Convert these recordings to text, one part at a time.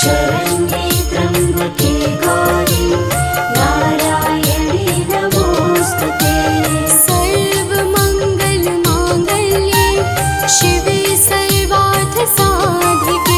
सर्वमंगल मांगल्ये शिवे सर्वार्थ साधके।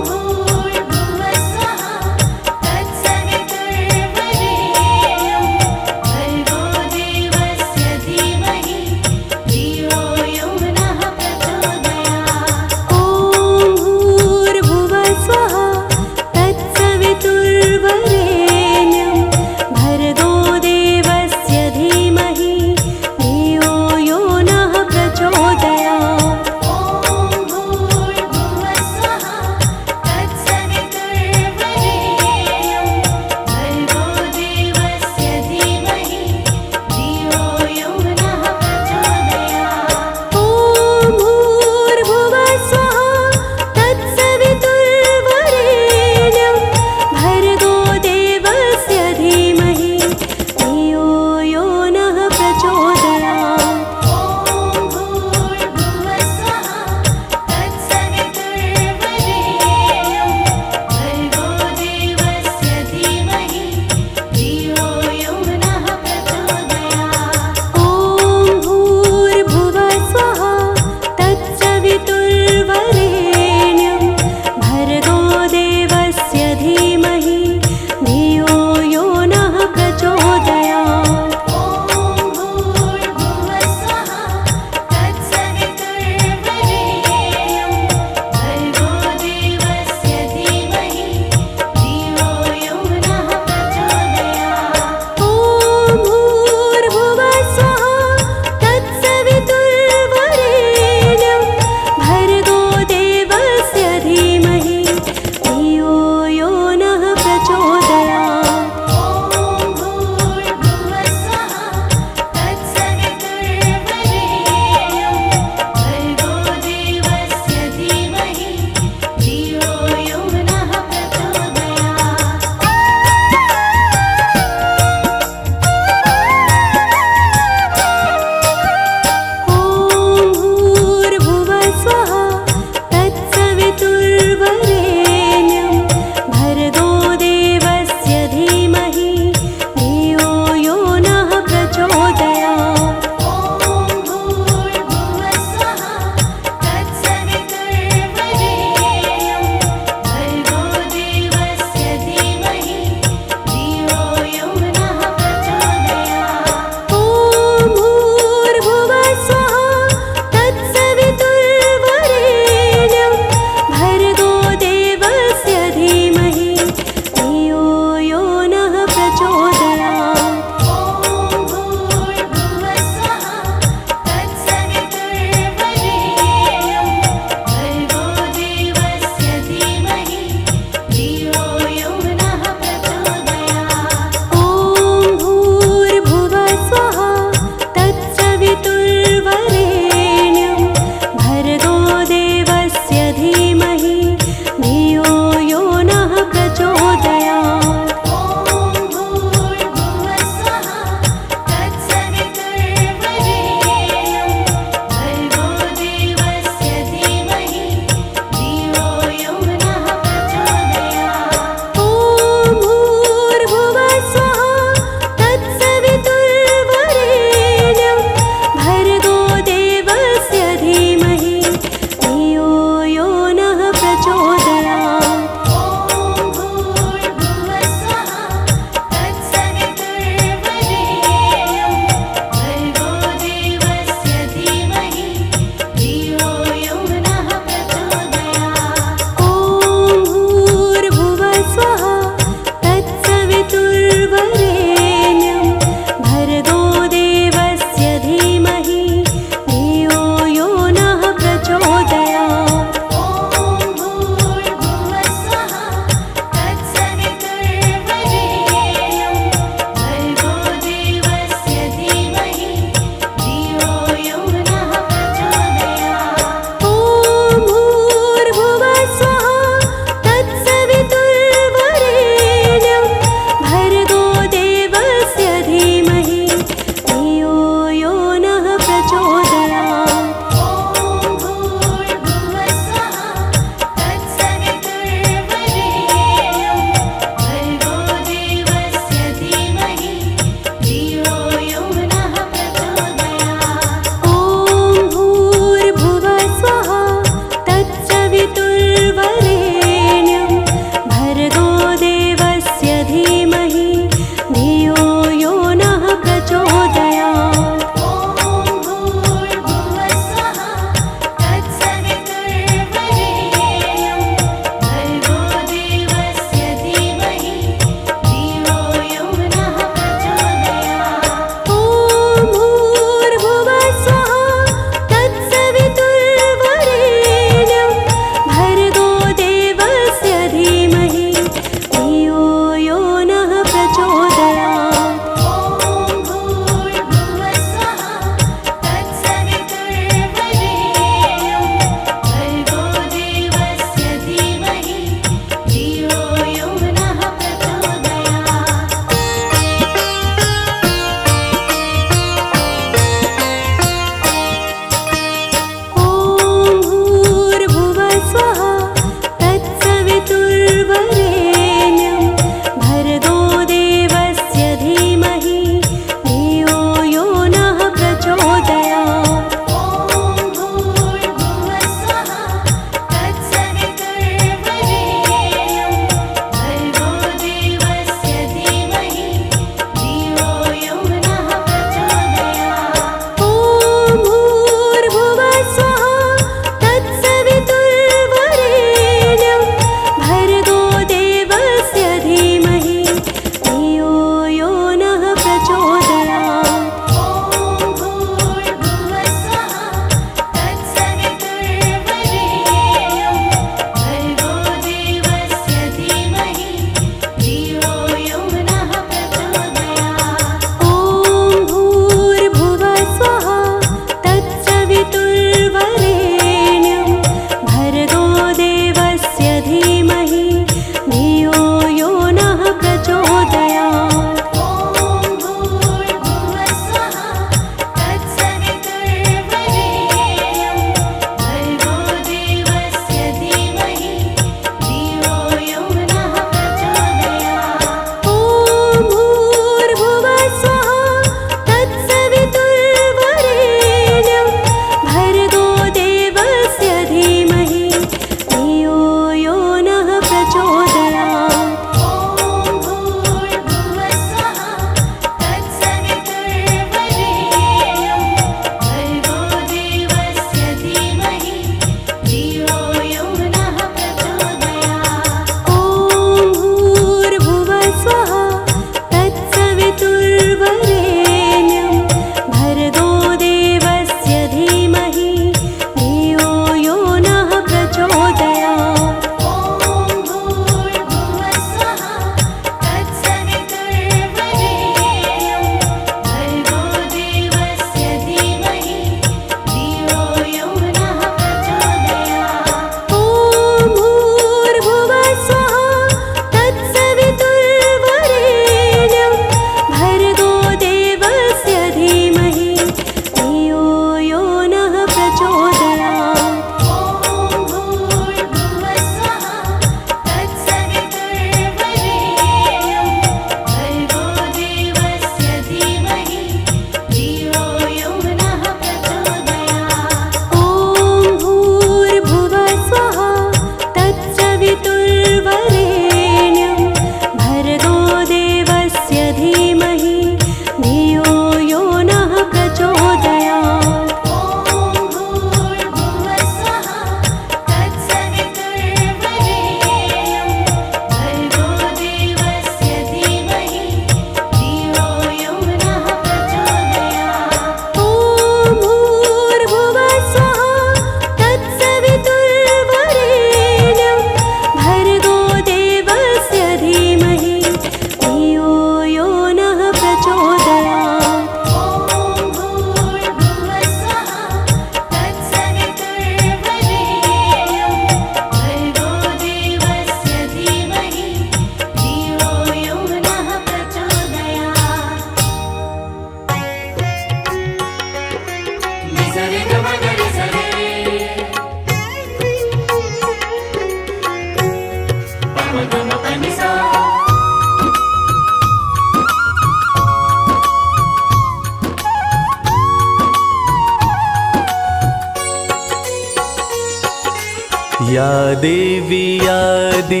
या देवी आदि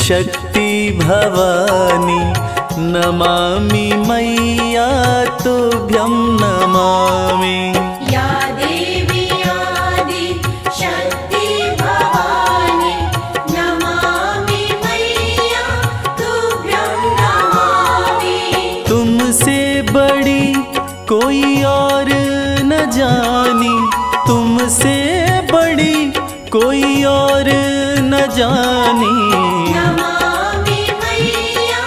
शक्ति भवानी, नमामि मैया तुभ्यं नमामि। या देवी आदि शक्ति भवानी, नमामि मैया तुभ्यं नमामि। तुमसे बड़ी कोई और न जानी, तुमसे बड़ी कोई और न जानी। नमामि मैया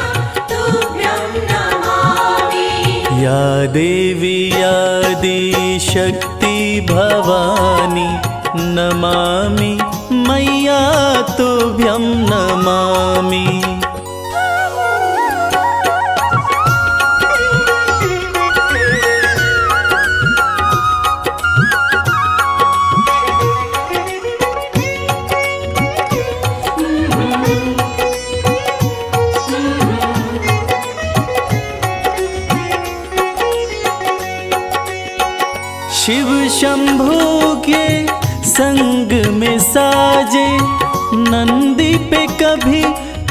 तुभ्यं नमामि। या देवी आदि शक्ति भवानी, नमामि मैया तुभ्यं नमामि। शिव शंभू के संग में साजे, नंदी पे कभी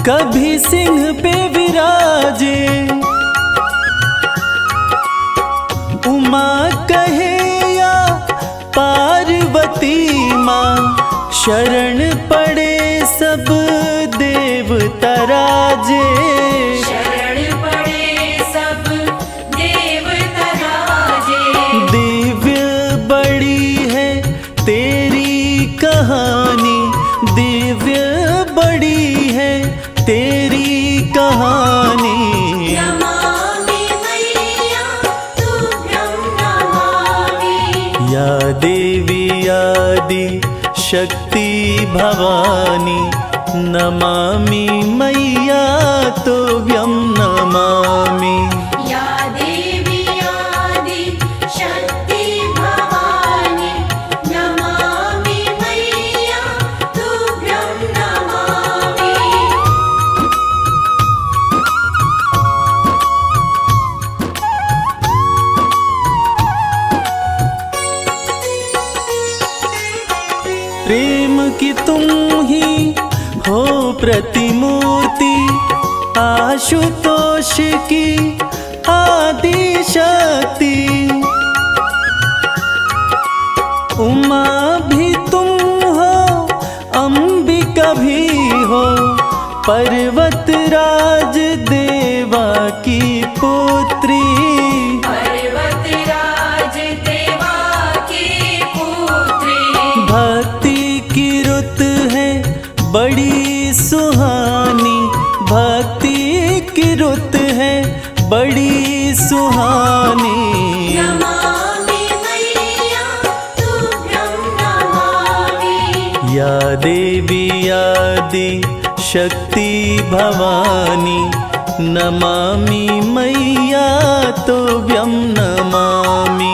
कभी सिंह पे विराजे। उमा कहे या पार्वती माँ, शरण पड़े सब देव तराजे। नमामि मैया तुभ्यं नमामि। या देवी आदि शक्ति भवानी, नमामि मैया तुभ्यं नमामि। या देवी आदि शक्ति भवानी, नमामि मैया तुभ्यं नमामि। प्रेम की तुम ही हो प्रतिमूर्ति, आशुतोष की आदि शक्ति। उमा भी तुम हो, अंबिका भी हो, पर्वत राज देवा की पुत्री। बड़ी सुहानी, भक्ति की रुत है बड़ी सुहानी। नमामि मैया तुभ्यं नमामि। या देवी आदि शक्ति भवानी, नमामि मैया तुभ्यं नमामि।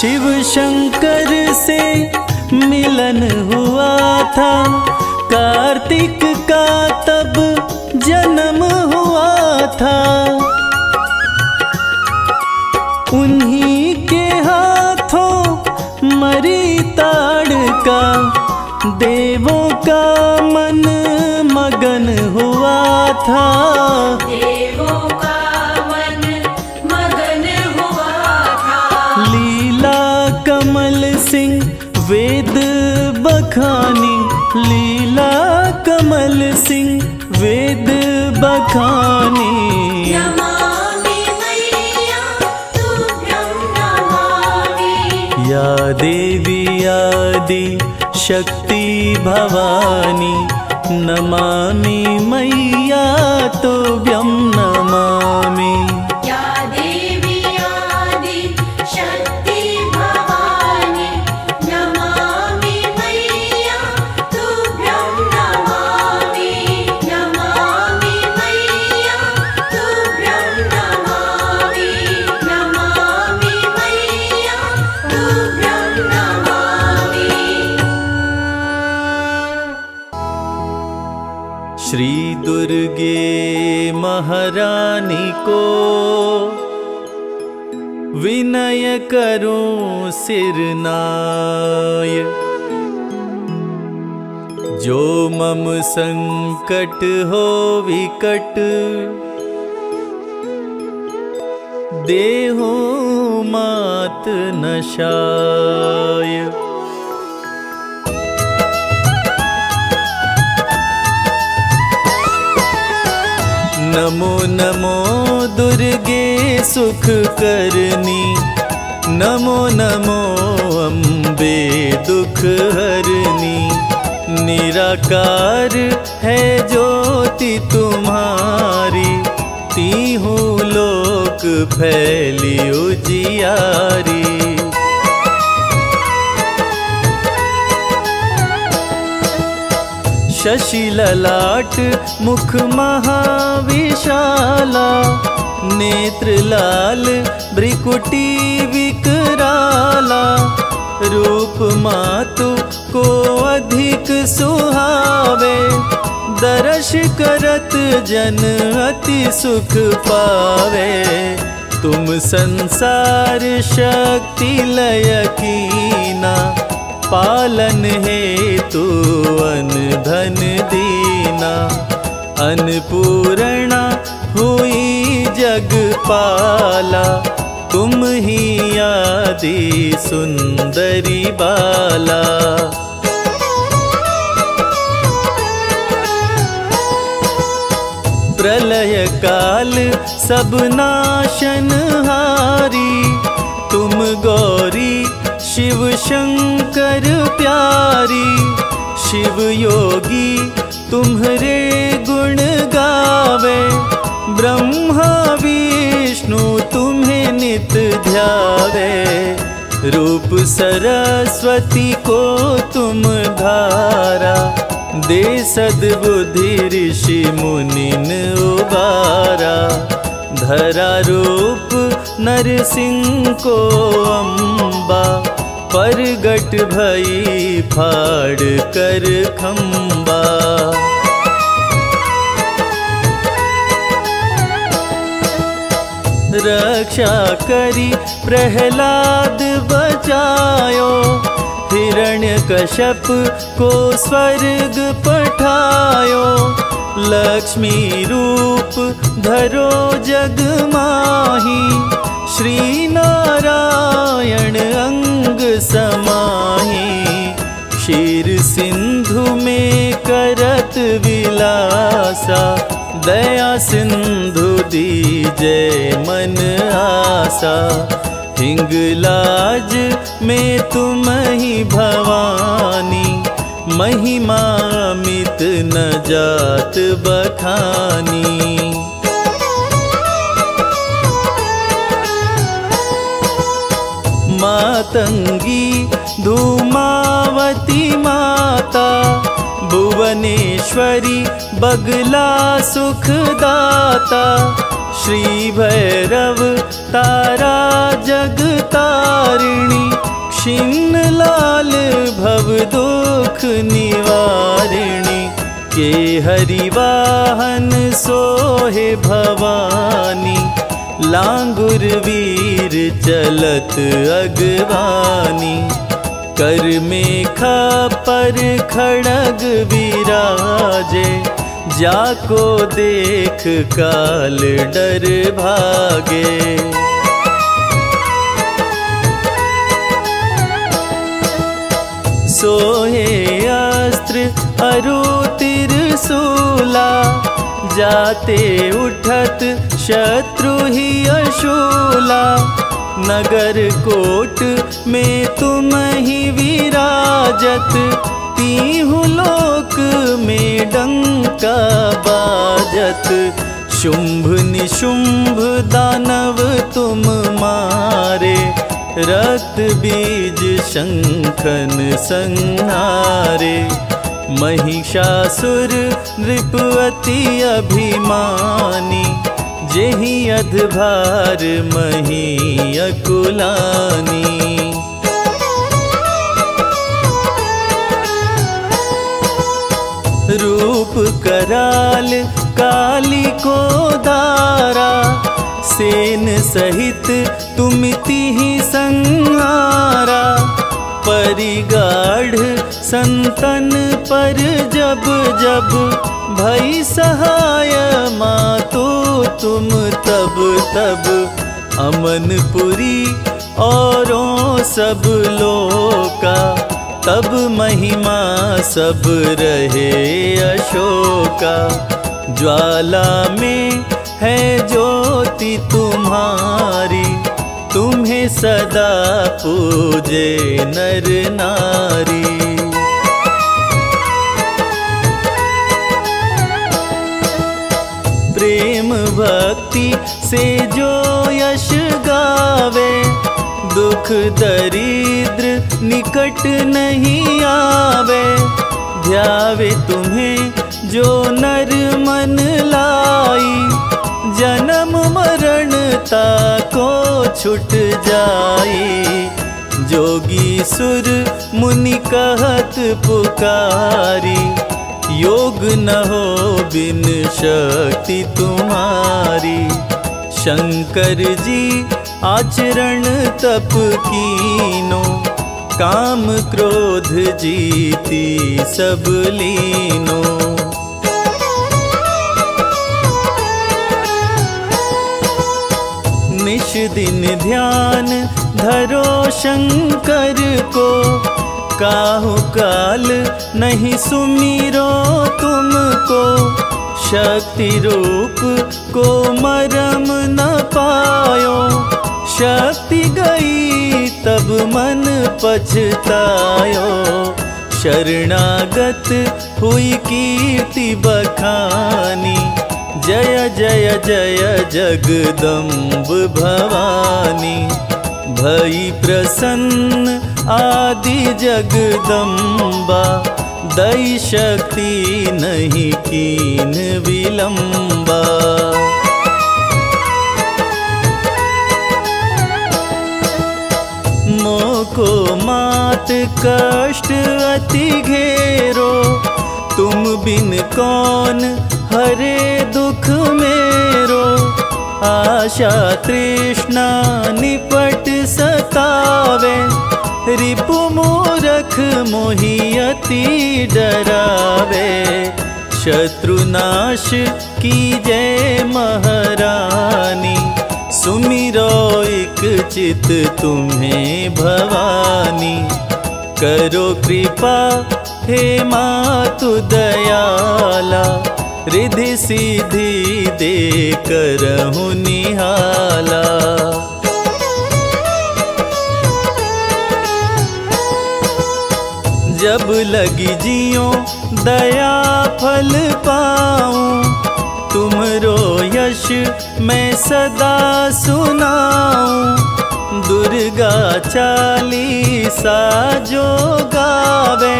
शिव शंकर से मिलन हुआ था, कार्तिक का तब जन्म हुआ था। उन्हीं के हाथों मरी ताड़ का, देवों का मन मगन हुआ था। वेद बखानी, लीला कमल सिंह वेद बखानी। नमामि मैया तुभ्यं नमामि। या देवी आदि शक्ति भवानी, नमामि मैया तुभ्यं नमामि। या देवी आदि शक्ति भवानी, नमामि। श्री दुर्गे महारानी को विनय करूं सिरनाय। जो मम संकट हो विकट, देहु मात नशाय। नमो नमो दुर्गे सुख करनी, नमो नमो अम्बे दुख हरनी। निराकार है ज्योति तुम्हारी, तीहू लोक फैली उजियारी। शशि ललाट मुख महाविशाला, नेत्र लाल भ्रिकुटी विकराला। रूप मातु को अधिक सुहावे, दर्श करत जन अति सुख पावे। तुम संसार शक्ति लय कीना, पालन हेतु अन धन दीना। अन्नपूर्णा हुई जगपाला, तुम ही आदि सुंदरी बाला। प्रलय काल सब नाशनहारी, तुम गौरी शिव शंकर प्यारी। शिव योगी तुम्हारे गुण गावे, ब्रह्मा विष्णु तुम्हें नित ध्यावे। रूप सरस्वती को तुम धारा, दे सद्बुद्धि ऋषि मुनिन उबारा। धरा रूप नरसिंह को अम्बा, परगट भई फाड़ कर खम्बा। रक्षा करी प्रहलाद बचायो, हिरण्यकश्यप को स्वर्ग पठायो। लक्ष्मी रूप धरो जग माही, श्री नारायण अंग समाही। क्षीर सिंधु में करत विलासा, दया सिंधु दीजे मन आसा। हिंगलाज में तुम ही भवानी, महिमा मित न जात बखानी। मातंगी धूमावती माता, भुवनेश्वरी बगला सुखदाता। श्री भैरव तारा जगतारिणी, क्षीणलाल भव दुख निवारिणी। के हरिवाहन सोहे भवानी, लांगुर वीर चलत अगवानी। कर मेखा पर खड़ग विराजे, जाको देख काल डर भागे। सोहे अस्त्र अरु तिर सूला, जाते उठत शत्रु ही अशूला। नगर कोट में तुम ही विराजत, तीहु लोक में डंका बाजत। शुंभ निशुंभ दानव तुम मारे, रक्त बीज शंखन संहारे। महिषासुर नृपति अभिमानी, जेहि अधभार मही अकुलानी। रूप कराल काली को धारा, सेन सहित तुमति ही संहारा। परिगाढ़ संतन पर जब जब भई सहाय माँ, तो तुम तब तब अमनपुरी औरों सब लोका। तब महिमा सब रहे अशोका। ज्वाला में है ज्योति तुम्हारी, तुम्हें सदा पूजे नर नारी। प्रेम भक्ति से जो यश गावे, दुख दरिद्र निकट नहीं आवे। ध्यावे तुम्हें जो नर मन लाई, जन्म मरण ताको छुट जाई। जोगी सुर मुनि कहत पुकारी, योग न हो बिन शक्ति तुम्हारी। शंकर जी आचरण तप कीनो, काम क्रोध जीती सब लीनो। निश दिन ध्यान धरो शंकर को, काहु काल नहीं सुमिरो तुमको। शक्ति रूप को मरम न पायो, शक्ति गई तब मन पछतायो। शरणागत हुई कीर्ति बखानी, जय जय जय जगदम्ब भवानी। भई प्रसन्न आदि जगदम्बा, दई शक्ति नहीं कीन विलंबा। मोको मात कष्ट अति घेरो, तुम बिन कौन हरे दुख मेरो। आशा तृष्णा निपट सतावे, रिपु मूरख मोहियति डरावे। शत्रुनाश की जय महारानी, सुमिरो एक चित तुम्हें भवानी। करो कृपा हे मातु दयाला, रिधि सिद्धि दे करहु निहाला। जब लगी जियो दया फल पाऊं, तुमरो यश मैं सदा सुनाऊं। दुर्गा चालीसा जो गावे,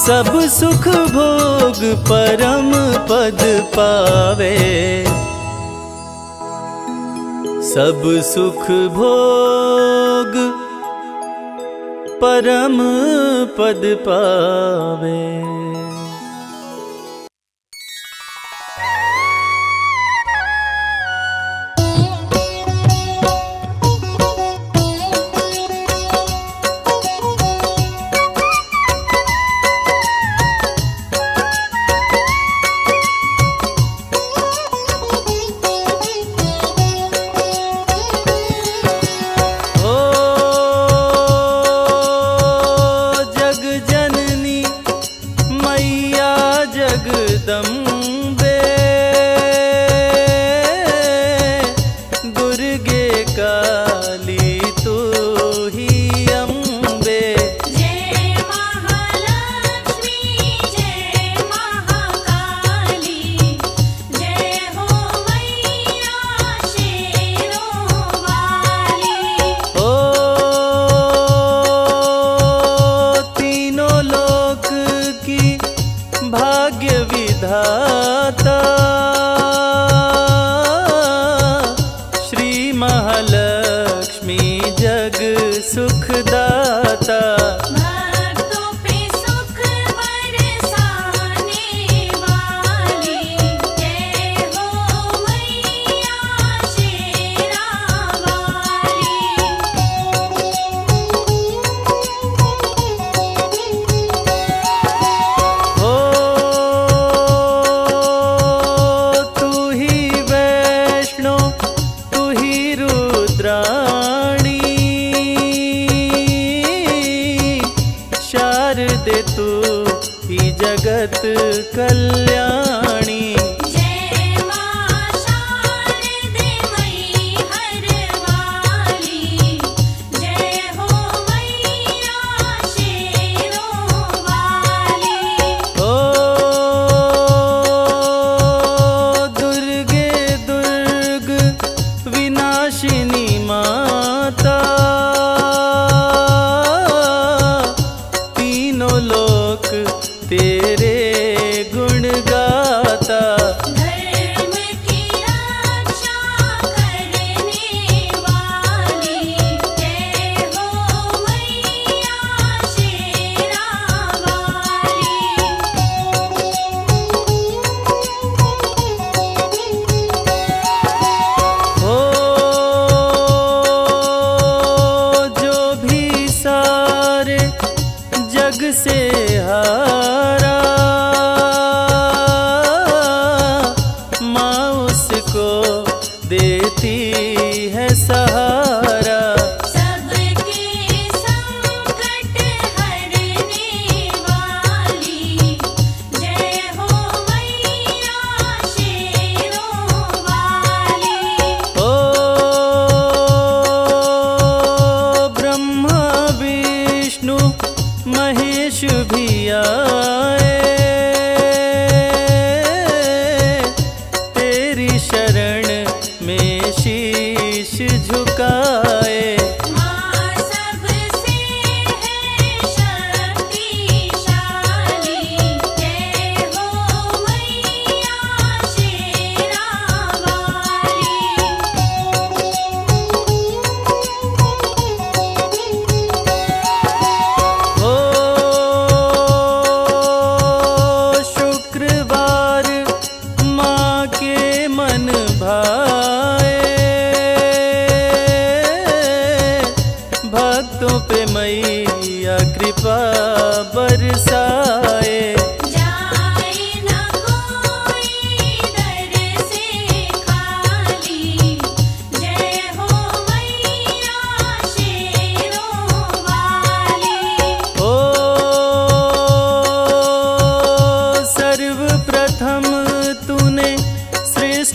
सब सुख भोग परम पद पावे। सब सुख भोग परम पद पावे।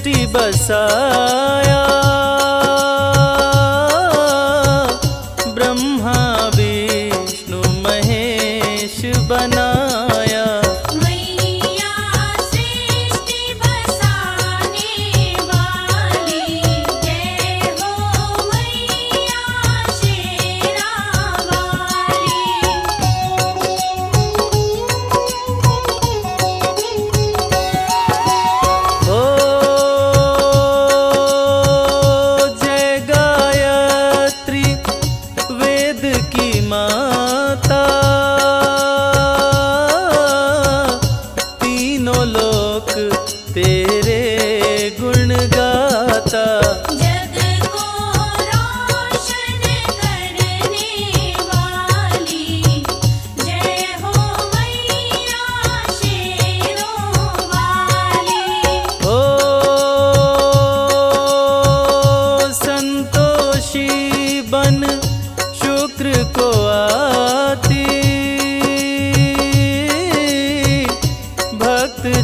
सृष्टि बसाया, ब्रह्मा विष्णु महेश बनाया। मैया सृष्टि बसाने वाली जय हो मैया शेरा वाली।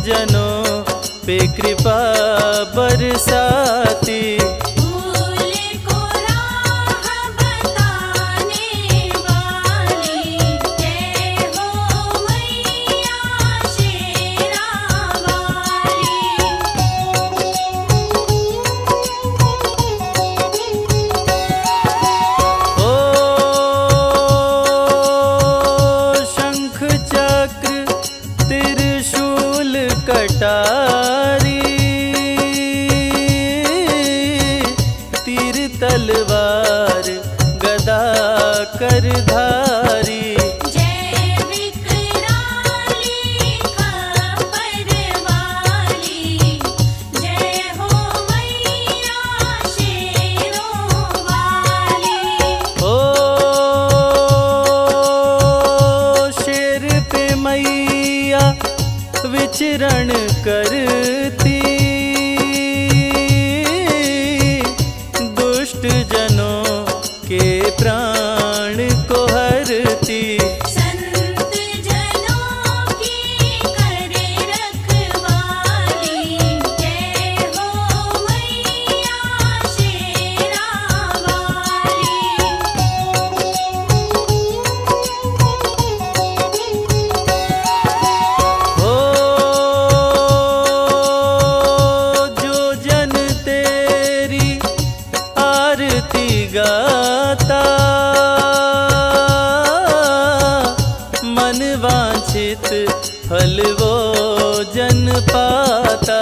जनों पे कृपा बरसाती, भूले को राह बताने वाली जय हो मैया शेरा वाली। ओ शंख चक्र त्रिशूल कटारी, तीर तलवार गदा कर धारी, जय विकराली खबर वाली जय हो मैया शेरों वाली। ओ शेर पे मैया विचरण करती, दुष्ट जनों के प्राण को हरती, संत जनों की करे रखवाली जय हो मैया शेरा वाली। गाता मन वांछित फल वो जन पाता,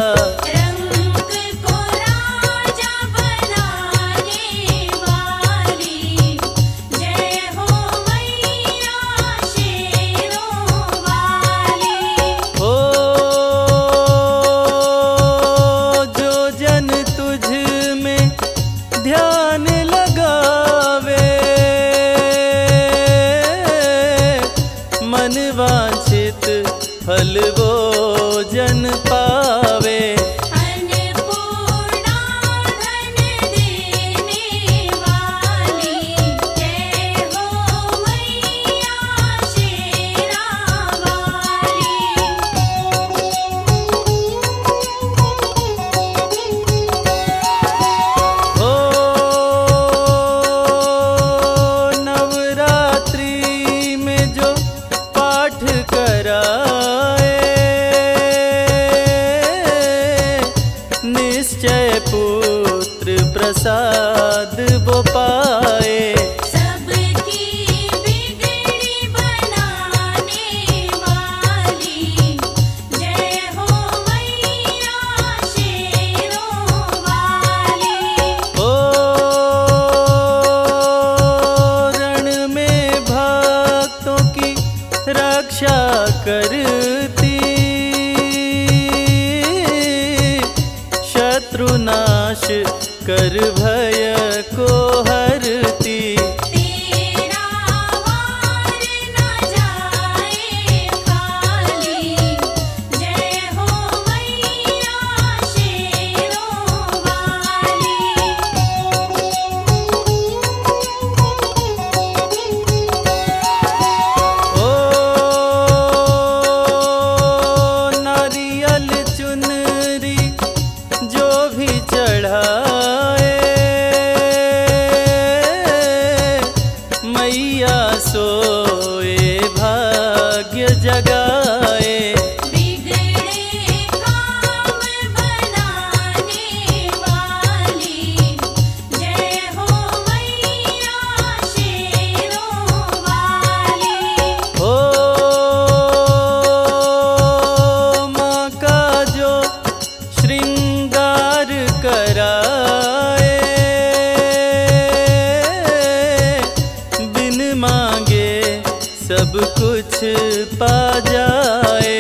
रंग को राजा बनाने वाली जय हो मैया शेरों वाली। हो जो जन तुझ में ध्यान वांछित फल वो जन पावे, अन्नपूर्णा धन देने वाली जय हो मैया शेरा वाली। ओ नवरात्रि में जो निश्चय पुत्र प्रसाद वो पाए, सबकी बिगड़ी बनाने वाली जय हो मैया शेरों वाली। ओ रण में भक्तों की रक्षा करती, शत्रुनाश कर भय को हरती, तेरा वार न जाए खाली जय हो मैया शेरों वाली। ओ नारियल चुनरी जो कराए, बिन मांगे सब कुछ पा जाए।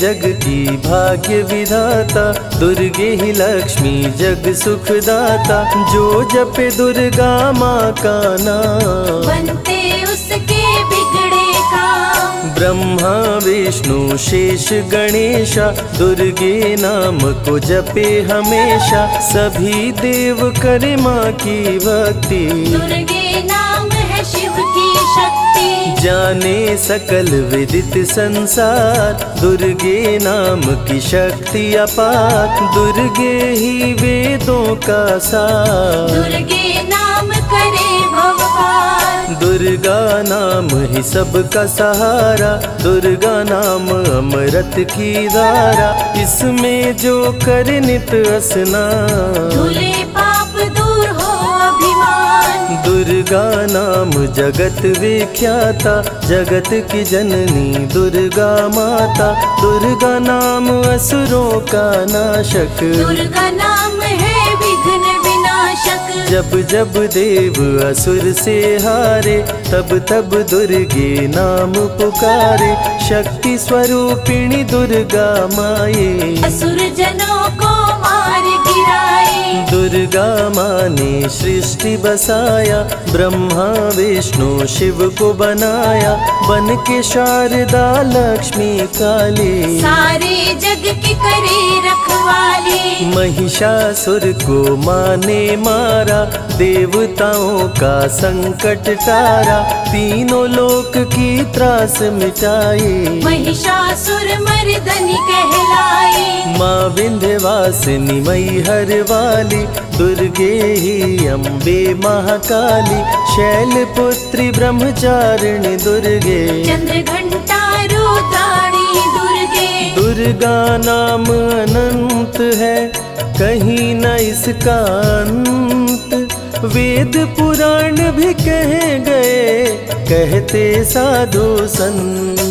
जग की भाग्य विधाता दुर्गे ही लक्ष्मी जग सुखदाता, जो जपे दुर्गा माँ का नाम बनते उसके बिगड़े काम। ब्रह्मा विष्णु शेष गणेशा दुर्गे नाम को जपे हमेशा, सभी देव करे माँ की भक्ति, दुर्गे नाम है शिव की शक्ति। जाने सकल विदित संसार दुर्गे नाम की शक्ति अपार, दुर्गे ही वेदों का सार, दुर्गे नाम करे भव पार। दुर्गा नाम ही सबका सहारा, दुर्गा नाम अमृत की धारा, इसमें जो करे नित स्नान, धुले पाप दूर हो अभिमान। दुर्गा नाम जगत विख्याता जगत की जननी दुर्गा माता, दुर्गा नाम असुरों का नाशक, दुर्गा नाम है विघ्न विनाशक। जब जब देव असुर से हारे तब तब दुर्गे नाम पुकारे, शक्ति स्वरूपिणी दुर्गा माए असुर जनों को मार गिराए। दुर्गा माँ ने सृष्टि बसाया, ब्रह्मा विष्णु शिव को बनाया, बन के शारदा लक्ष्मी काली सारे जग की करे रखवाली। महिषासुर को माँ ने मारा, देवताओं का संकट तारा, तीनों लोक की त्रास मिटाई, महिषासुर मर्दनी कहलाई। माँ विंध्यवासिनी मैहर वाली दुर्गे ही अम्बे महाकाली, शैलपुत्री ब्रह्मचारिणी दुर्गे, चंद्रघंटा रुद्राणी दुर्गे। दुर्गा नाम अनंत है कहीं न इसका अंत, वेद पुराण भी कह गए कहते साधु संत।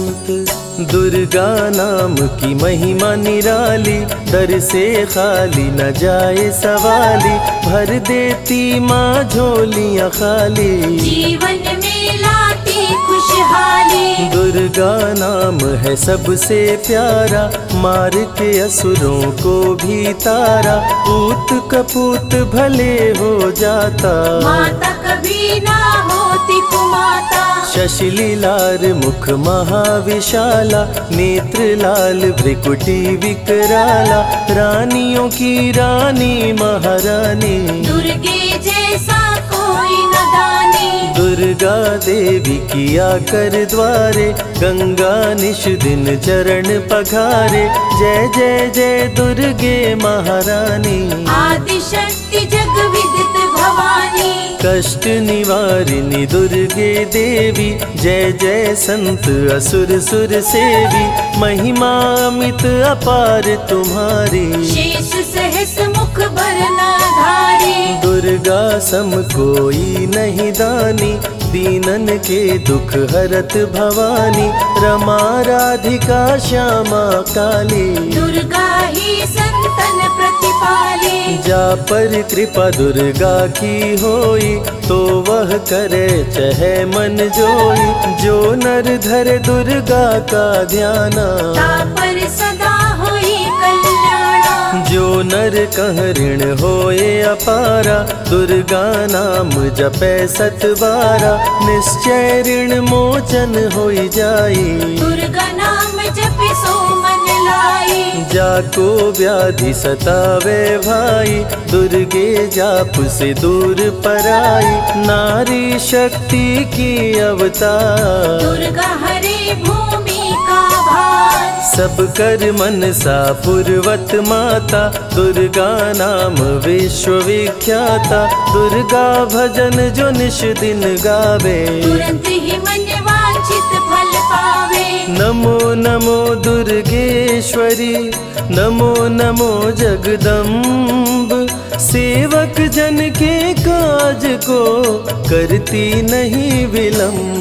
दुर्गा नाम की महिमा निराली, दर से खाली न जाए सवाली, भर देती माँ झोलियाँ खाली, जीवन में लाती खुशहाली। दुर्गा नाम है सबसे प्यारा, मार के असुरों को भी तारा, पूत कपूत भले हो जाता, माता कभी ना होती कुमाता। शशलीलार मुख महाविशाला, नेत्र लाल भ्रिकुटी विकराला, रानियों की रानी महारानी, दुर्गे जैसा कोई न दानी। दुर्गा देवी किया कर द्वारे, गंगा निश दिन चरण पघारे, जय जय जय दुर्गे महारानी। आदिशक्ति नित्य जग विदित भवानी, कष्ट निवारिणी दुर्गे देवी, जय जय संत असुर सुर सेवी, महिमा अमित अपार तुम्हारी, शेष सहस मुख भरना धारी, दुर्गा सम कोई नहीं दानी, दीनन के दुख हरत भवानी, रमा राधिका श्यामा काली, दुर्गा ही संतन प्रतिपाली, जा पर कृपा दुर्गा की होई, तो वह करे चहे मन जोई, जो नर धरे दुर्गा का ध्याना, ता पर सदा होई कल्याणा, जो नर कह ऋण होए अपारा, दुर्गा नाम जपे सतबारा, निश्चय ऋण मोचन होई जाई, दुर्गा नाम जपे सो मन लाई, जाको व्याधि सतावे भाई, दुर्गे जाप से दूर पराई, नारी शक्ति की अवतार, दुर्गा हरि भूमि का भार, सब कर मनसा पूर्वत माता, दुर्गा नाम विश्वविख्याता, दुर्गा भजन जो निश दिन गावे, तुरंत ही मन वांछित फल पावे, नमो नमो दुर्गेश्वरी, नमो नमो जगदम्ब, सेवक जन के काज को करती नहीं विलम्ब,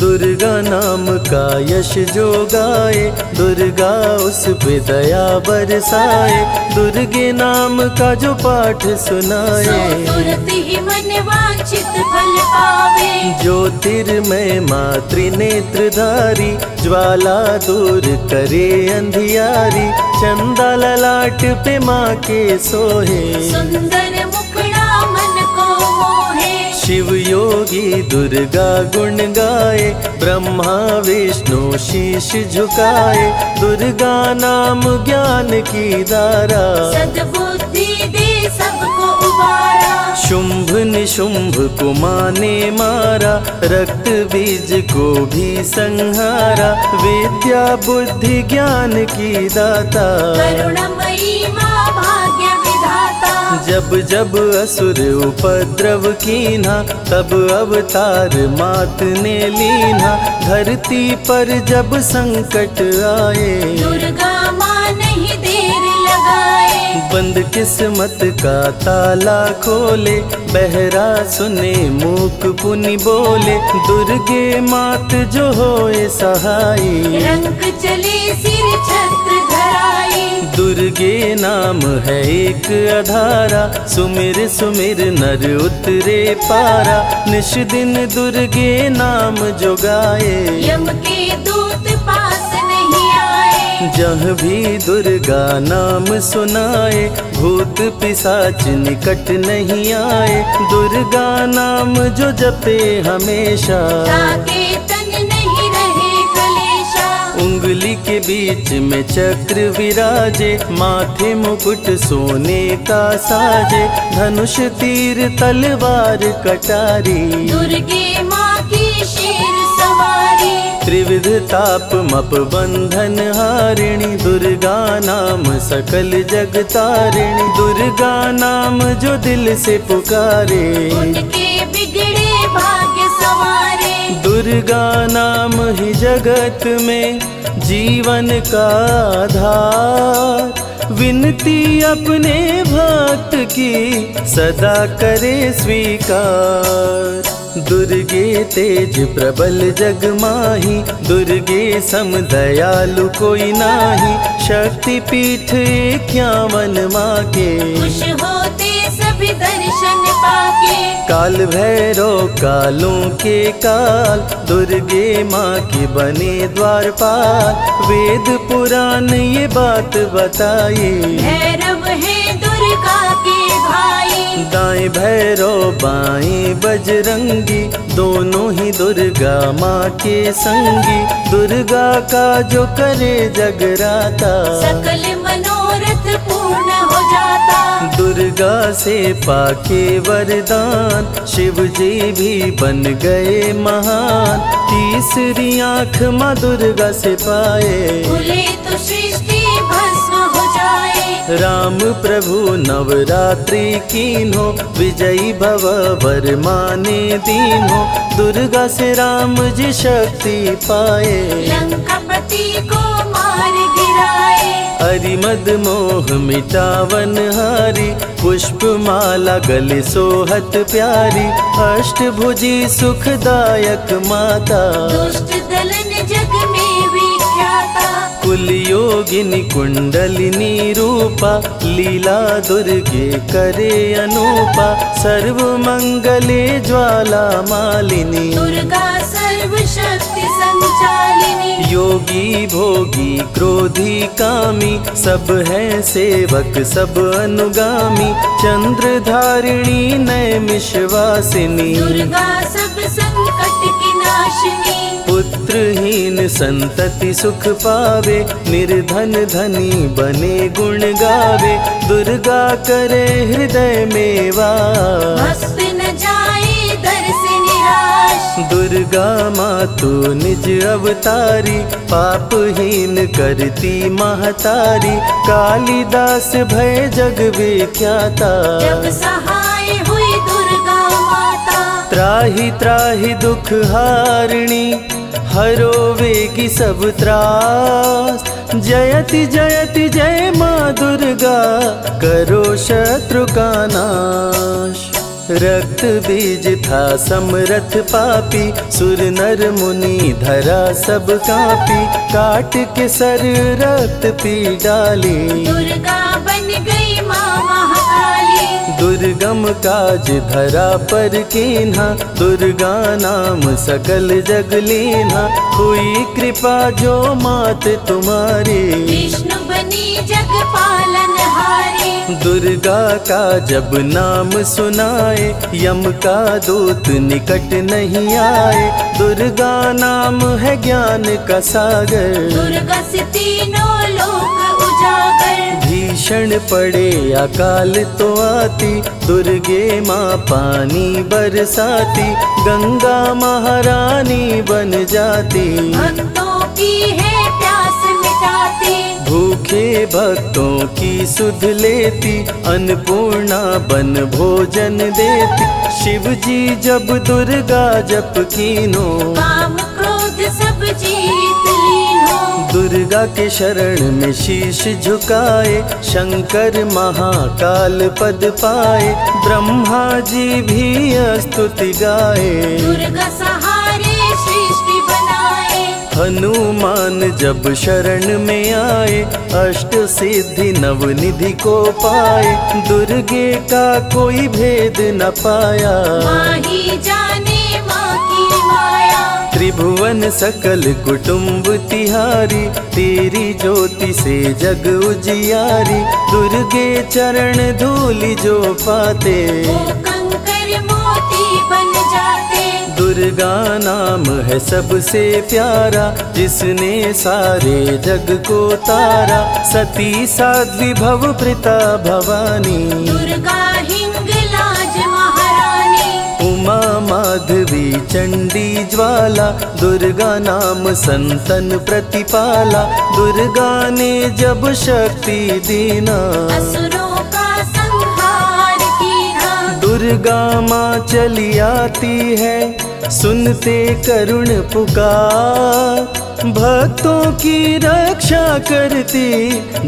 दुर्गा नाम का यश जो गाए, दुर्गा उस पे दया बरसाए, दुर्गे नाम का जो पाठ सुनाए, तुरंत ही मन वांछित फल पावे, ज्योतिर्मय मातृ नेत्रधारी, ज्वाला दूर करे अंधियारी, चंदा ललाट पे माँ के सोहे, सुंदर मुखड़ा मन को मोहे, शिव योगी दुर्गा गुण गाए, ब्रह्मा विष्णु शीश झुकाए, दुर्गा नाम ज्ञान की धारा, सद्बुद्धि दे सबको उबारा, शुंभ निशुंभ को माने मारा, रक्त बीज को भी संहारा, विद्या बुद्धि ज्ञान की दाता, करुणामयी मां भाग्य विधाता, जब जब असुर उपद्रव कीन्हा, तब अवतार मात ने लीन्हा, धरती पर जब संकट आए, दुर्गा माँ नहीं देर लगाए, बंद किस्मत का ताला खोले, बहरा सुने मूक पुनि बोले, दुर्गे मात जो होए सहाई, रंग चले सिर छत्र धराई, दुर्गे नाम है एक अधारा, सुमिर सुमिर नर उतरे पारा, निश दिन दुर्गे नाम जो गाए, यम के दूत पास नहीं आए, जहाँ भी दुर्गा नाम सुनाए, भूत पिशाच निकट नहीं आए, दुर्गा नाम जो जपे हमेशा, ताके तन नहीं रहे कलेशा, उंगली के बीच में चक्र विराजे, माथे मुकुट सोने का साजे, धनुष तीर तलवार कटारी, दुर्गे माँ की शेर सवारी, त्रिविध ताप मप बंधन हारिणी, दुर्गा नाम सकल जग तारिणी, दुर्गा नाम जो दिल से पुकारे, उनके बिगड़े भाग्य सवारे, दुर्गा नाम ही जगत में जीवन का आधार, विनती अपने भक्त की सदा करे स्वीकार, दुर्गे तेज प्रबल जग माही, दुर्गे सम दयालु कोई नाही, शक्ति पीठ 51 माँ के, खुश होते सभी दर्शन पाके, काल भैरव कालों के काल, दुर्गे माँ के बने द्वारपाल, वेद पुराण ये बात बताई, भैरव है दुर्गा के भाई, दाएं भैरव बाएं बजरंगी, दोनों ही दुर्गा माँ के संगी, दुर्गा का जो करे जगराता, सकल मनोरथ पूर्ण हो जाता, दुर्गा से पाके वरदान, शिव जी भी बन गए महान, तीसरी आँख माँ दुर्गा से पाए, भूले तो सृष्टि भस्म हो जाए, राम प्रभु नवरात्रि कीन्हो, विजयी भव वर माने दीन्हो। दुर्गा से राम जी शक्ति पाए, लंकापति को मार गिराए। हरि मद मोह मिटावन हारी, पुष्प माला गले सोहत प्यारी। अष्टभुजी सुखदायक माता, दुष्ट दलन जग में विख्याता। कुल योगिनी कुंडलिनी रूपा, लीला दुर्गे करे अनूपा। सर्व मंगले ज्वाला मालिनी, दुर्गा सर्वशक्ति संचालिनी। योगी भोगी क्रोधी कामी, सब है सेवक सब अनुगामी। चंद्र धारिणी नैमिषवासिनी, दुर्गा सब संकट की नाशिनी। पुत्रहीन संतति सुख पावे, निर्धन धनी बने गुण गावे। दुर्गा करे हृदय में वास, न जाए दर से निराश। दुर्गा मातु निज अवतारी, पापहीन करती महतारी। कालिदास भय जग विख्याता, जग सहाय हुई दुर्गा माता। त्राहि त्राहि दुख हारिणी, हरो वेगी सब त्रास। जयति जयति जय माँ दुर्गा, करो शत्रु का नाश। रक्त बीज था समरथ पापी, सुर नर मुनि धरा सब कापी। काट के सर रक्त पी डाली, दुर्गा बन गई माँ महाकाली। दुर्गम काज धरा पर कीन्हा, दुर्गा नाम सकल जग लीन्हा। हुई कृपा जो मात तुम्हारी, विष्णु बनी जग पालनहारी। दुर्गा का जब नाम सुनाए, यम का दूत निकट नहीं आए। दुर्गा नाम है ज्ञान का सागर, दुर्गा से तीनों लोक उजागर। भीषण पड़े अकाल तो आती, दुर्गे माँ पानी बरसाती। गंगा महारानी बन जाती, भक्तों की है प्यास मिटाती। भूखे भक्तों की सुध लेती, अन्नपूर्णा बन भोजन देती। शिव जी जब दुर्गा जप कीनो, काम क्रोध सब जीत लीनो। दुर्गा के शरण में शीश झुकाए, शंकर महाकाल पद पाए। ब्रह्मा जी भी स्तुति गाए, दुर्गा सहारे सृष्टि बनाए। हनुमान जब शरण में आए, अष्ट सिद्धि नवनिधि को पाए। दुर्गे का कोई भेद न पाया, माही जाने माँ की माया। त्रिभुवन सकल कुटुम्ब तिहारी, तेरी ज्योति से जग उजियारी। दुर्गे चरण धूलि जो पाते, कंकर मोती बन जाते। दुर्गा नाम है सबसे प्यारा, जिसने सारे जग को तारा। सती साध्वी भव प्रीता भवानी, दुर्गा हिंगलाज महारानी। उमा माधवी चंडी ज्वाला, दुर्गा नाम संतन प्रतिपाला। दुर्गा ने जब शक्ति दीना, असुरों का संहार कीना। दुर्गा माँ चली आती है, सुनते करुण पुकार। भक्तों की रक्षा करती,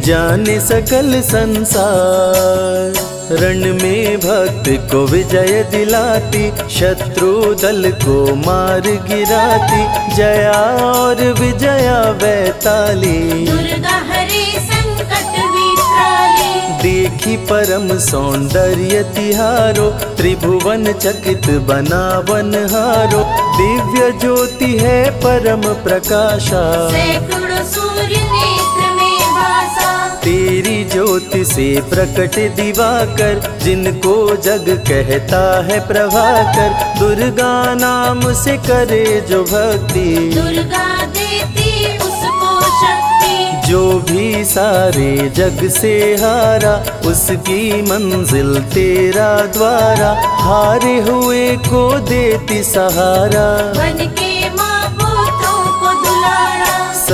जाने सकल संसार। रण में भक्त को विजय दिलाती, शत्रु दल को मार गिराती। जया और विजया वैताली, दुर्गा हरे संकट विकराली। देखी परम सौंदर्य तिहारो, त्रिभुवन चकित बनावन हारो। दिव्य ज्योति है परम प्रकाशा, सैकड़ों सूर्य नेत्र में भासा। तेरी ज्योति से प्रकट दिवाकर, जिनको जग कहता है प्रभाकर। दुर्गा नाम से करे जो भक्ति, दुर्गा देती उसको शक्ति। जो भी सारे जग से हारा, उसकी मंजिल तेरा द्वारा। हारे हुए को देती सहारा, बन के माँ पुत्रों को दुलारा।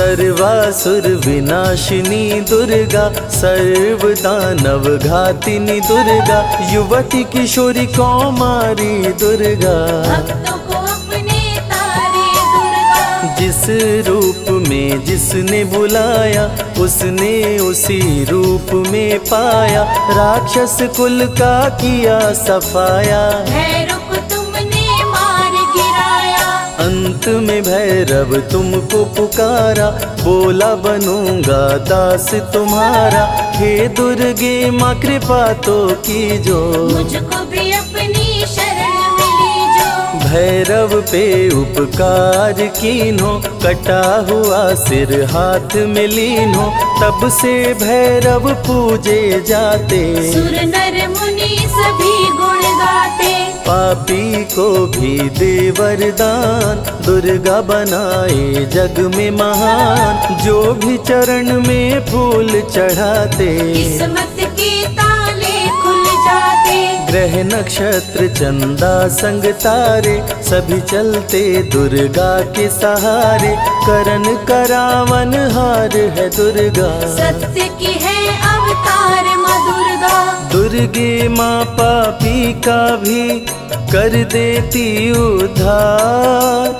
सर्वासुर विनाशिनी दुर्गा सर्वदानव घातिनी दुर्गा युवती किशोरी कौमारी दुर्गा जिस रूप में जिसने बुलाया उसने उसी रूप में पाया राक्षस कुल का किया सफाया अंत में भैरव तुमको पुकारा बोला बनूंगा दास तुम्हारा हे दुर्गे माँ कृपा तो कीजो मुझको भी अपनी शरण में लीजो भैरव पे उपकार कीन्हो कटा हुआ सिर हाथ में लीन्हो तब से भैरव पूजे जाते सुर नर मुनि सभी गुण गाते पापी को भी दे वरदान दुर्गा बनाए जग में महान जो भी चरण में फूल चढ़ाते किस्मत के ताले खुल जाते ग्रह नक्षत्र चंदा संग तारे सभी चलते दुर्गा के सहारे करन करावन हार है दुर्गा सत्य की है अवतार माँ दुर्गा दुर्गे माँ पापी का भी कर देती उद्धार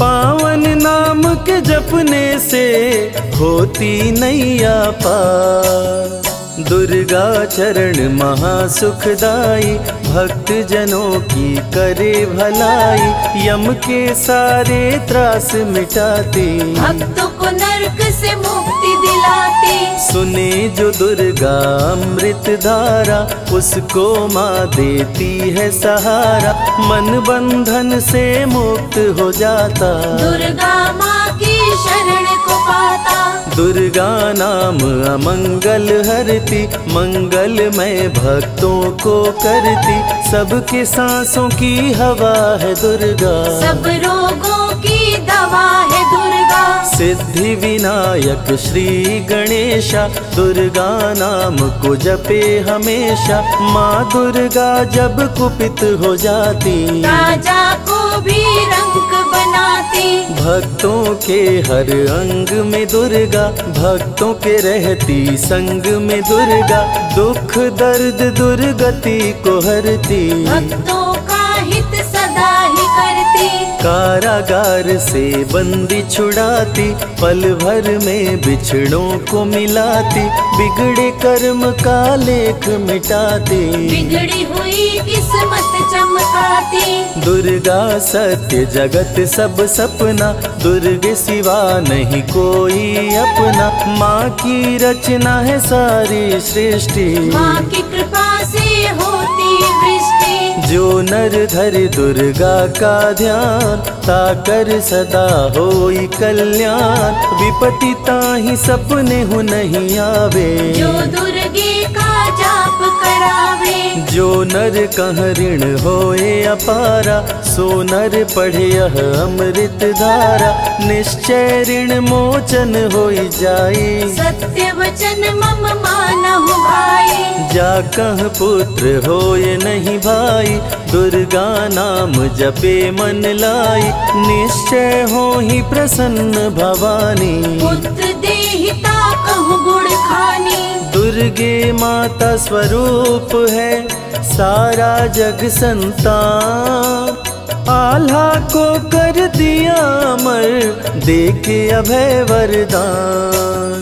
पावन नाम के जपने से होती नैया पार दुर्गा चरण महासुखदाई भक्त जनों की करे भलाई यम के सारे त्रास मिटाती भक्तों को नरक से मुक्ति दिलाती सुने जो दुर्गा अमृत धारा उसको माँ देती है सहारा मन बंधन से मुक्त हो जाता दुर्गा माँ की शरण को पाता दुर्गा नाम अमंगल हरती मंगलमय भक्तों को करती सबके सांसों की हवा है दुर्गा सब रोगों की दवा है दुर्गा सिद्धि विनायक श्री गणेशा दुर्गा नाम को जपे हमेशा माँ दुर्गा जब कुपित हो जाती राजा को भी रंग बनाती भक्तों के हर अंग में दुर्गा भक्तों के रहती संग में दुर्गा दुख दर्द दुर्गति को हरती भक्तों का हित सदा ही करती कारागार से बंदी छुड़ाती पल भर में बिछड़ों को मिलाती बिगड़े कर्म का लेख मिटाती बिगड़ी हुई किस्मत चमकाती दुर्गा सत्य जगत सब सपना दुर्गे सिवा नहीं कोई अपना माँ की रचना है सारी सृष्टि माँ की कृपा से होती वृष्टि जो नर धरे दुर्गा का ध्यान ताकर सदा होई कल्याण विपत्ति ताहि सपने हु नहीं आवे जो दुर्गे का जाप करावे जो नर कह ऋण होए अपारा सो नर पढ़े यह अमृत धारा निश्चय ऋण मोचन होई जाए सत्य वचन मम मानहु भाई जा कह पुत्र होए नहीं भाई दुर्गा नाम जपे मन लाई निश्चय हो ही प्रसन्न भवानी पुत्र देहि ता कहु गुण खानी दुर्गे माता स्वरूप है सारा जग संतान आल्हा को कर दिया अमर देके अभय वरदान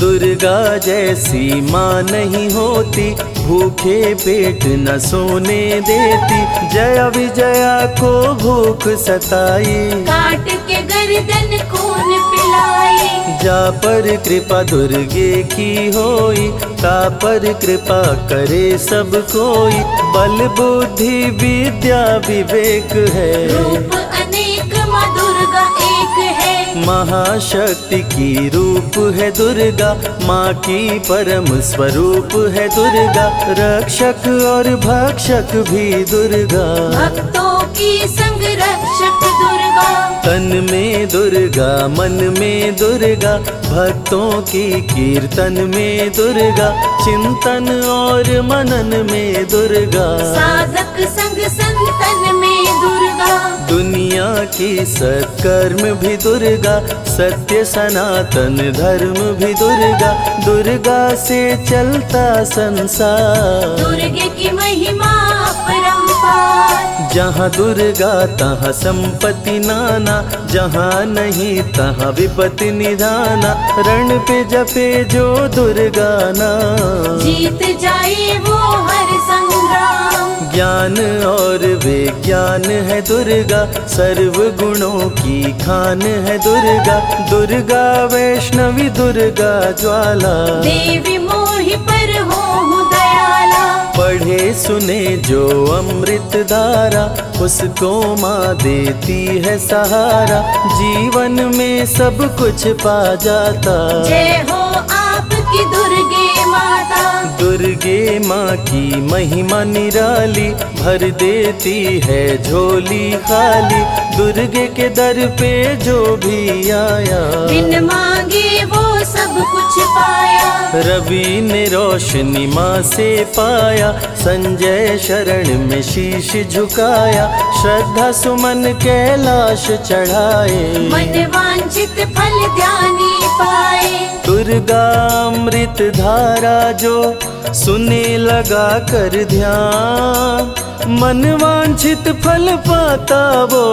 दुर्गा जैसी माँ नहीं होती भूखे पेट न सोने देती जया विजया को भूख सताई काट के गर्दन खून पिलाई जा पर कृपा दुर्गे की होई ता पर कृपा करे सब कोई बल बुद्धि विद्या विवेक है रूप अनेक माँ दुर्गा एक है महाशक्ति की रूप है दुर्गा माँ की परम स्वरूप है दुर्गा रक्षक और भक्षक भी दुर्गा भक्तों की संग रक्षक दुर्गा तन में दुर्गा मन में दुर्गा भक्तों की कीर्तन में दुर्गा चिंतन और मनन में दुर्गा साधक संग संतन में दुर्गा दुनिया की सत्कर्म भी दुर्गा, सत्य सनातन धर्म भी दुर्गा, दुर्गा से चलता संसार। दुर्गे की महिमा अपरंपार, जहाँ दुर्गा तहाँ संपत्ति नाना, जहाँ नहीं तहाँ विपत्ति निधाना, रण पे जपे जो दुर्गा नाम, जीत जाए वो हर संग्राम। ज्ञान और विज्ञान है दुर्गा, सर्व गुणों की खान है दुर्गा, दुर्गा वैष्णवी दुर्गा ज्वाला, देवी मोहि पर हों दयाला। पढ़े सुने जो अमृत धारा, उसको माँ देती है सहारा, जीवन में सब कुछ पा जाता। जय हो आपकी दुर्गे माता, दुर्गे माँ की महिमा निराली, भर देती है झोली खाली, दुर्गे के दर पे जो भी आया, बिन मांगे वो सब कुछ पाया। रवि ने रोशनी माँ से पाया, संजय शरण में शीश झुकाया, श्रद्धा सुमन कैलाश चढ़ाए, मन वांछित फल ध्यानी पाए। दुर्गा अमृत धारा जो सुने लगा कर ध्यान, मन वांछित फल पाता वो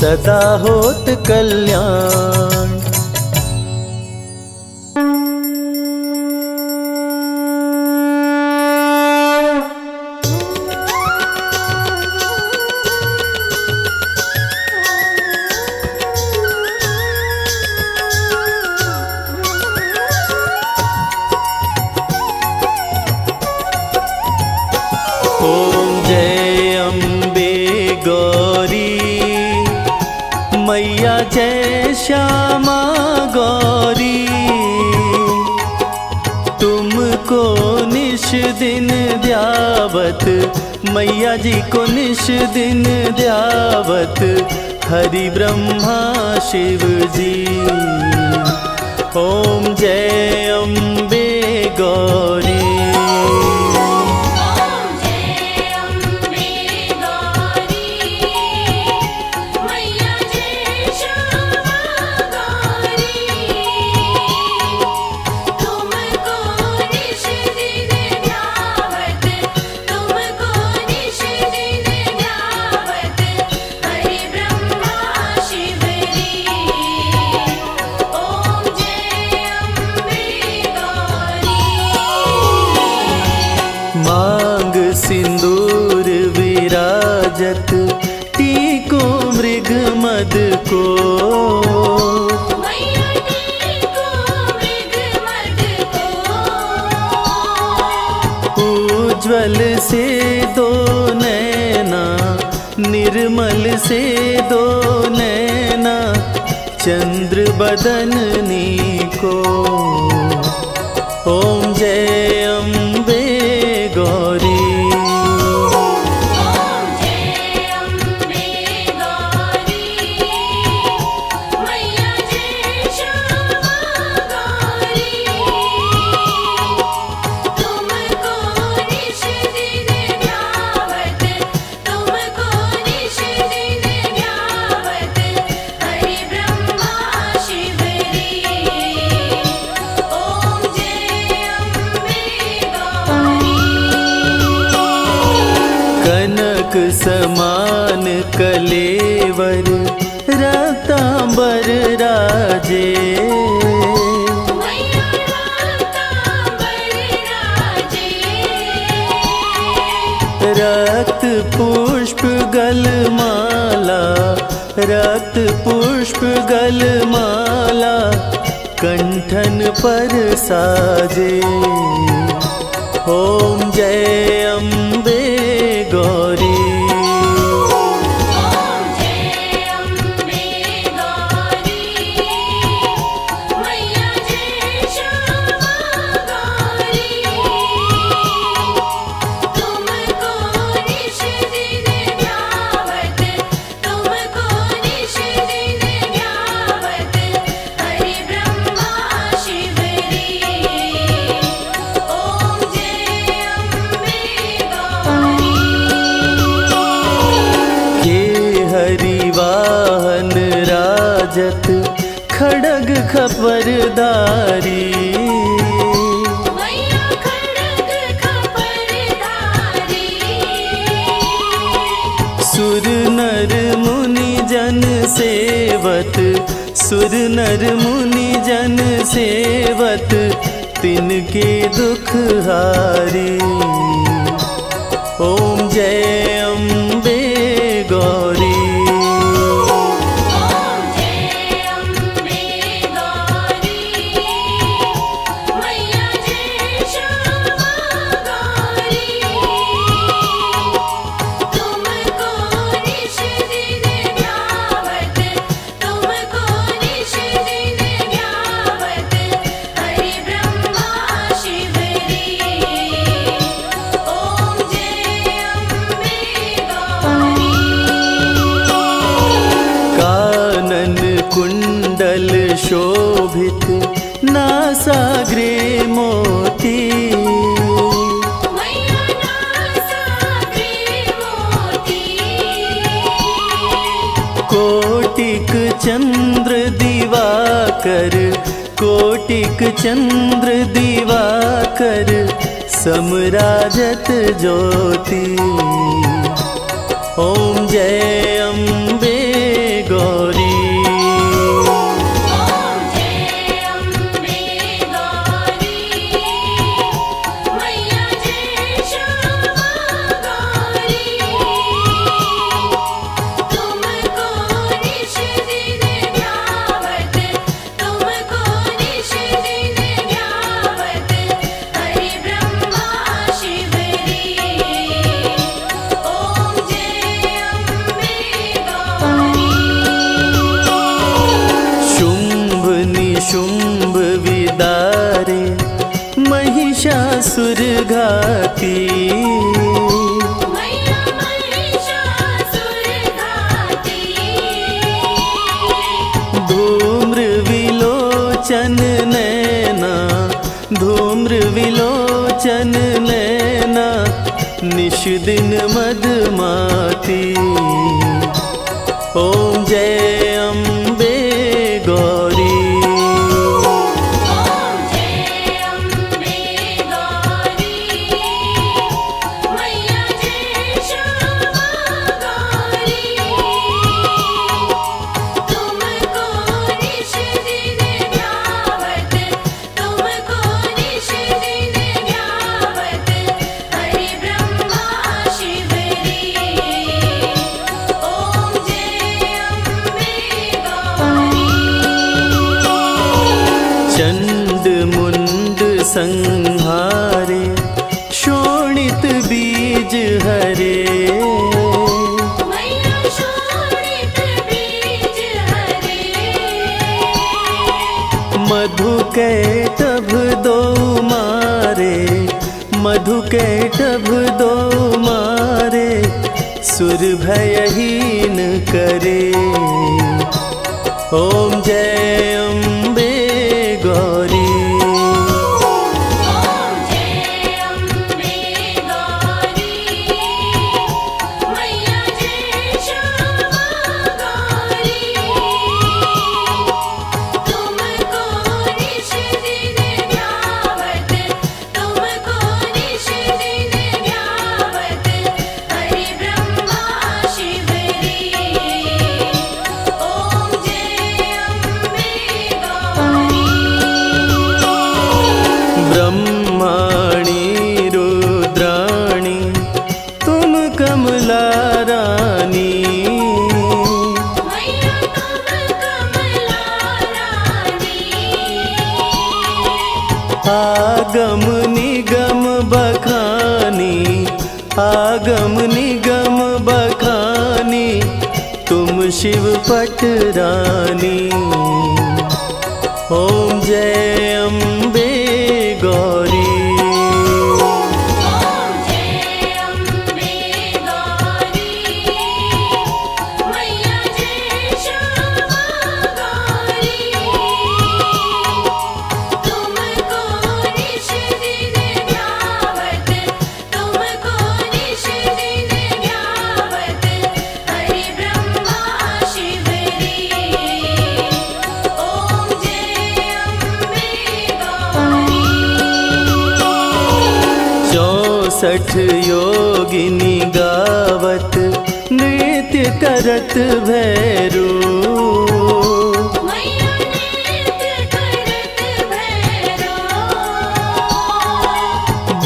सदा होत कल्याण। मैया जी को निश दिन ध्यावत, हरि ब्रह्मा शिव जी। ओम जय अम्बे गौरी। से दो नैना चंद्र बदननी को। ओम जय अम्बे गौरी। समान कलेवर रतांबर राजे, रक्त पुष्प गलमाला, रक्त पुष्प गलमाला कंठन पर साजे। ओम जय अम्बे गौरी। खबरदारी, मैया खड़ग खबरदारी। सुर नर मुनि जन सेवत, सुर नर मुनि जन सेवत, तिनके दुख हारी। ओम जय अम्बे गौरी, शोभित नासाग्रे मोती, मैया नासाग्रे मोती। कोटिक चंद्र दिवाकर, कोटिक चंद्र दिवाकर, समराजत ज्योति। ओम जय अम्बे गौरी, मैया महिषासुरघाती। धूम्र विलोचन नैना, धूम्र विलोचन नैना, निश दिन मदमाती। ओम जय अम्बे गौरी, संहारे शोणित बीज हरे, मैया शोणित बीज हरे। मधु के तब दो मारे, मधु के तब दो मारे, सुर भयहीन करे। ओम जय अम्बे गौरी, आगम निगम बखानी, आगम निगम बखानी, तुम शिव पट रानी। ओम जय अम्बे गौरी, सठ योगिनी गावत नृत्य करत भैरू।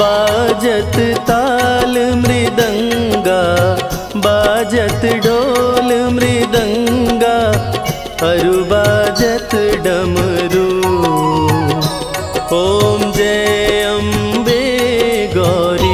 बाजत ताल मृदंगा बाजत ढोल मृदंगा अरु बाजत डमरू। ओम जय अम्बे गौरी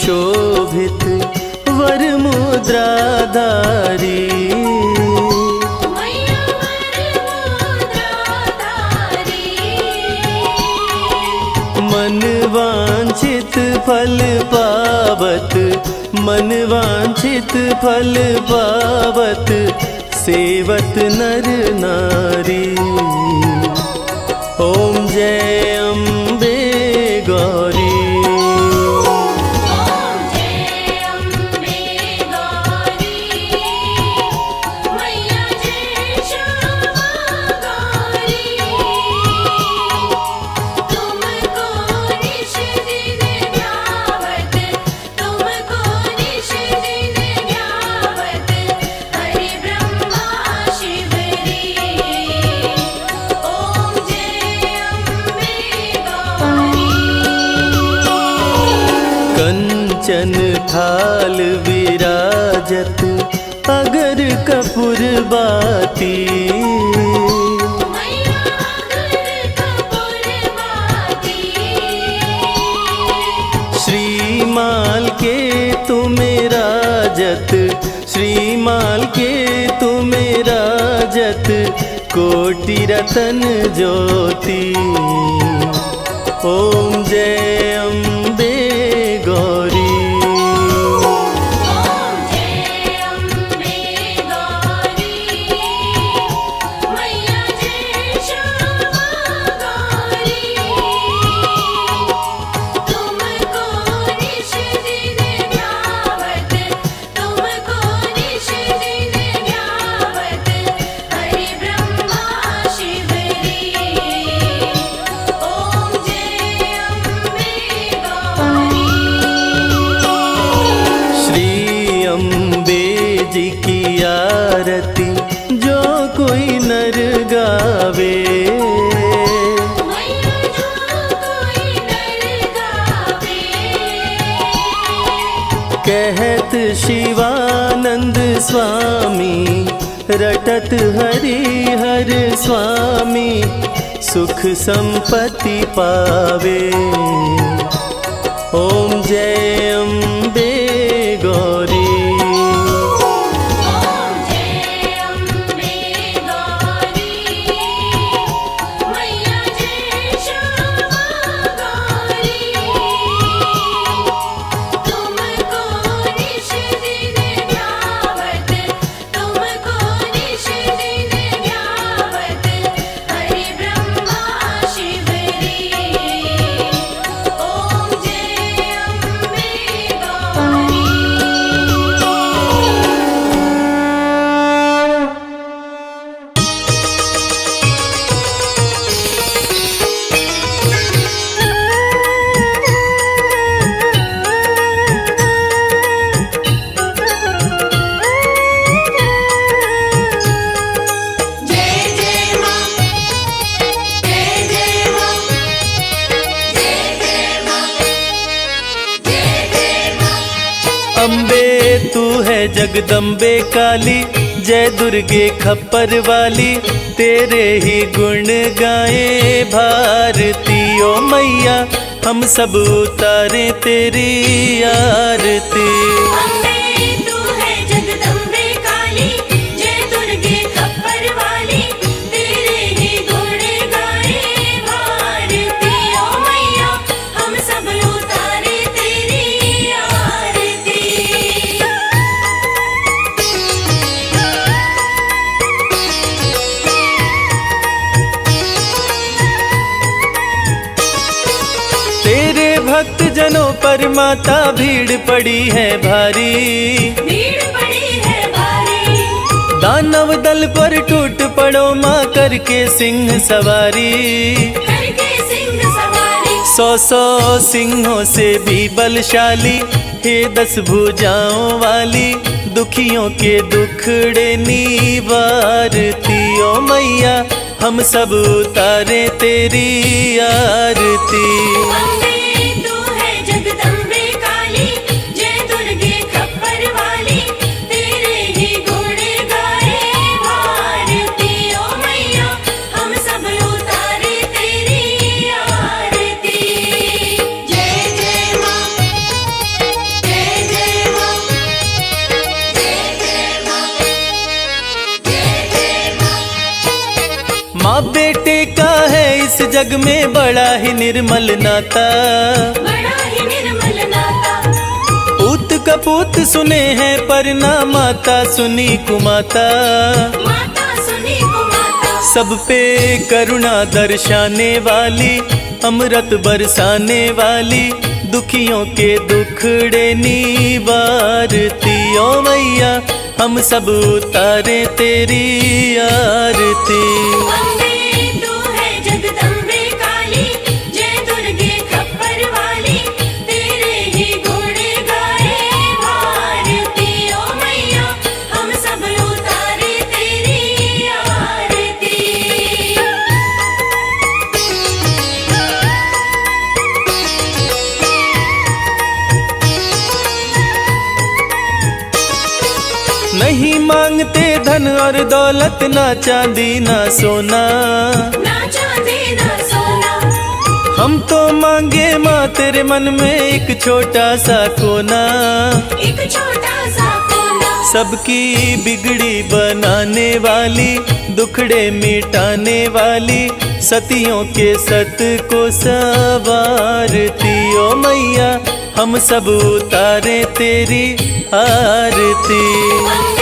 शोभित वर मुद्राधारी। मन वांछित फल पावत मन वांछित फल पावत सेवत नर नारी। ओम जय अम्बे गौरी। कंचन थाल विराजत अगर कपूर बाती। श्रीमाल के तुम्हें राजत श्रीमाल के तुम्हें राजत कोटि रतन ज्योति। ओम जय अम्बे गौरी। ओम जय अम्बे गौरी मैया जय श्यामा गौरी। तुमको निश दिन ध्यावत तुमको निश दिन ध्यावत हरि ब्रह्मा शिवरी। ओम जय अम्बे गौरी। अम्बे जी की आरती जो कोई नर गावे। कहत शिवानंद स्वामी रटत हरि हर स्वामी सुख संपत्ति पावे। ओम जय अम्बे गौरी। जगदम्बे काली जय दुर्गे खप्पर वाली तेरे ही गुण गाए भारती। ओ मैया हम सब उतारे तेरी आरती। अम्बे तू है जगदम्बे काली जय दुर्गे खप्पर वाली तेरे ही गुण गाए भारती। ओ चरणों पर माता भीड़ पड़ी है भारी, भीड़ पड़ी है भारी। दानव दल पर टूट पड़ो माँ करके सिंह सवारी, करके सिंह सवारी। सौ सौ सिंहों से भी बलशाली हे दस भुजाओं वाली दुखियों के दुखड़े नीव आरती ओ मैया हम सब उतारे तेरी आरती। तू है जगदम्बे काली जय दुर्गे खप्पर वाली तेरे ही गुण गाए भारती ओ मैया हम सब उतारे तेरी आरती। जय जय मां बेटे का है इस जग में बड़ा ही निर्मल नाता, बड़ा ही निर्मल नाता। पूत कपूत सुने हैं पर ना माता सुनी कुमाता, माता सुनी कुमाता। सब पे करुणा दर्शाने वाली अमृत बरसाने वाली दुखियों के दुखड़े नीव आरती ओ मैया हम सब उतारे तेरी आरती। नहीं मांगते धन और दौलत ना चांदी ना सोना, ना चांदी ना सोना। हम तो मांगे माँ तेरे मन में एक छोटा सा कोना, एक छोटा सा कोना। सबकी बिगड़ी बनाने वाली दुखड़े मिटाने वाली सतियों के सत को संवारती ओ मैया हम सब उतारे तेरी आरती।